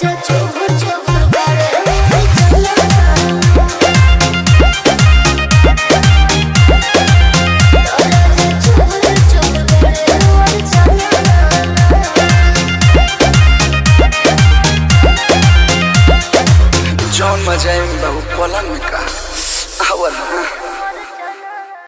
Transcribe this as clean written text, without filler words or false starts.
جون مجاي من بابو بولان مكا أول